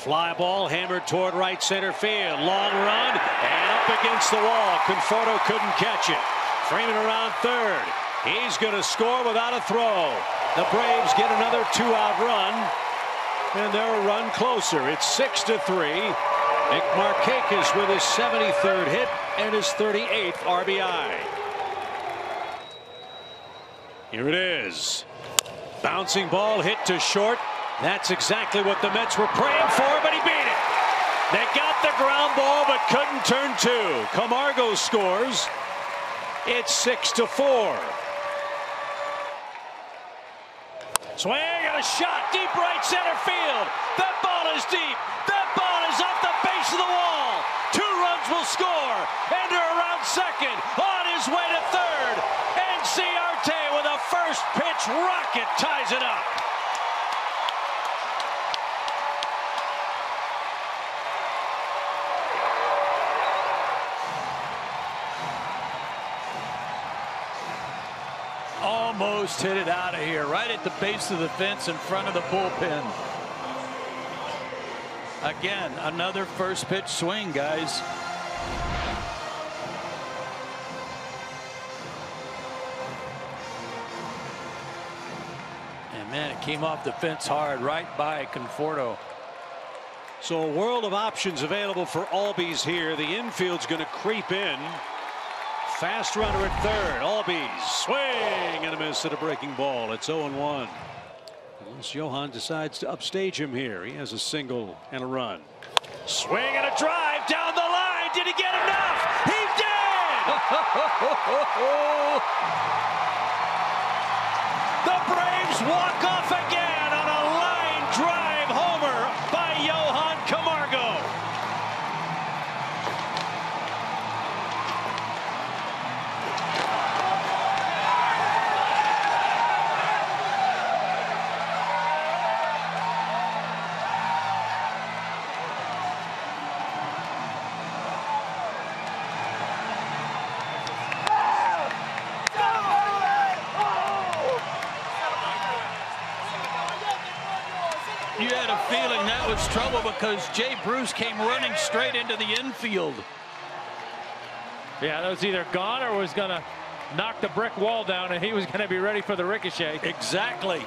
Fly ball hammered toward right center field. Long run and up against the wall. Conforto couldn't catch it. Freeman around third. He's going to score without a throw. The Braves get another two-out run. And they're a run closer. It's 6-3. Markakis with his 73rd hit and his 38th RBI. Here it is. Bouncing ball hit to short. That's exactly what the Mets were praying for, but he beat it. They got the ground ball, but couldn't turn two. Camargo scores. It's 6-4. Swing and a shot. Deep right center field. That ball is deep. That ball is up the base of the wall. Two runs will score. Ender around second. On his way to third. Inciarte with a first pitch rocket ties it up. Almost hit it out of here, right at the base of the fence in front of the bullpen. Again, another first pitch swing, guys. And man, it came off the fence hard, right by Conforto. So a world of options available for Albies here. The infield's going to creep in. Fast runner at third. Albies swing and a miss at a breaking ball. It's 0-1. Unless Johan decides to upstage him here. He has a single and a run. Swing and a drive down the line. Did he get enough? He did! The Braves walk off again on a line drive homer by Johan Camargo. You had a feeling that was trouble because Jay Bruce came running straight into the infield. Yeah, that was either gone or was going to knock the brick wall down, and he was going to be ready for the ricochet. Exactly.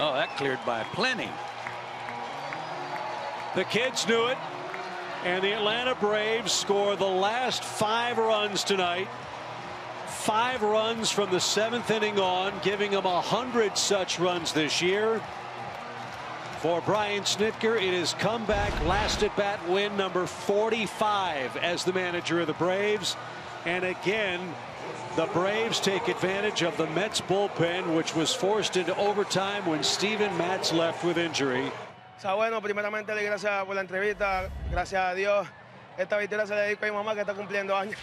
Oh, that cleared by plenty. The kids knew it, and the Atlanta Braves score the last 5 runs tonight. 5 runs from the 7th inning on, giving him 100 such runs this year. For Brian Snitker, it is comeback last at bat win number 45 as the manager of the Braves. And again, the Braves take advantage of the Mets bullpen, which was forced into overtime when Stephen Matz left with injury. Está bueno, primeramente, gracias por la entrevista. Gracias a Dios. Esta victoria se la dedico a mi mamá que está cumpliendo años.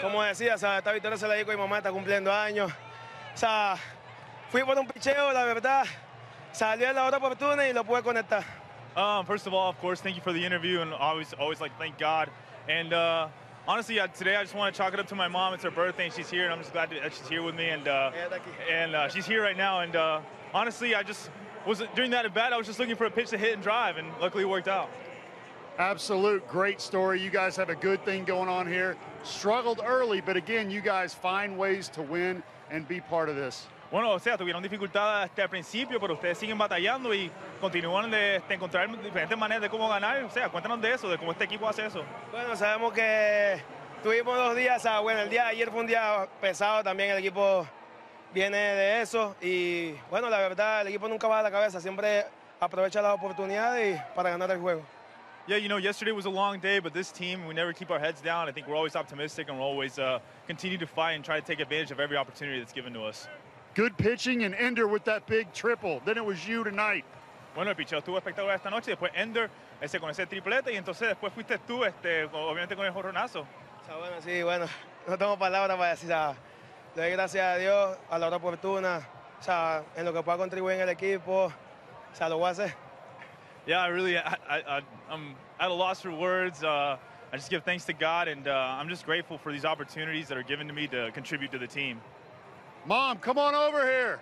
Como decía, esta victoria se la dedico a mi mamá, está cumpliendo años. Fui por un picheo, la verdad. Salió en la hora oportuna y lo pude conectar. First of all, of course, thank you for the interview, and always like thank God. And honestly, today I just want to chalk it up to my mom. It's her birthday, and she's here, and I'm just glad that she's here with me. And she's here right now. And honestly, I just was during that at bat, I was just looking for a pitch to hit and drive, and luckily it worked out. Absolute great story. You guys have a good thing going on here. Struggled early, but again, you guys find ways to win and be part of this. Bueno, o sea, tuvieron dificultad hasta el principio, pero ustedes siguen batallando y continúan de encontrar diferentes maneras de cómo ganar. O sea, cuéntanos de eso, de cómo este equipo hace eso. Bueno, sabemos que tuvimos 2 días. Bueno, el día de ayer fue un día pesado también. El equipo viene de eso y, bueno, la verdad, el equipo nunca baja la cabeza. Siempre aprovecha las oportunidades y para ganar el juego. Yeah, you know, yesterday was a long day, but this team, we never keep our heads down. I think we're always optimistic and we'll always continue to fight and try to take advantage of every opportunity that's given to us. Good pitching and Ender with that big triple. Then it was you tonight. Bueno, el picheo tuvo espectacular esta noche. Después Ender con ese triplete y entonces después fuiste tú, obviamente con el jorronazo. Bueno, sí, bueno, no tengo palabras para decir. Le doy gracias a Dios a la hora oportuna. En lo que pueda contribuir en el equipo, lo voy a hacer. Yeah, I'm at a loss for words. I just give thanks to God, and I'm just grateful for these opportunities that are given to me to contribute to the team. Mom, come on over here.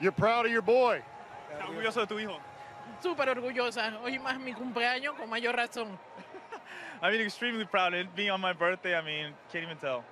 You're proud of your boy. Orgulloso de tu hijo. Super orgullosa. Hoy más mi cumpleaños con mayor razón. I mean, extremely proud. It being on my birthday, I mean, can't even tell.